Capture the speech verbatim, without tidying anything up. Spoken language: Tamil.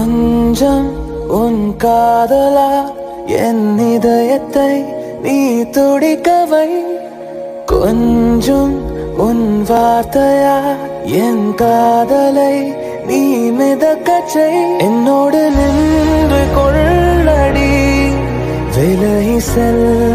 அஞ்சம் உன் காதலா என் இதயத்தை நீ துடிக்கவை, கொஞ்சம் உன் வார்த்தையா என் காதலை நீ மிதக்கச் செய். என்னோடு நின்று கொள்ளடி விலகி செல்.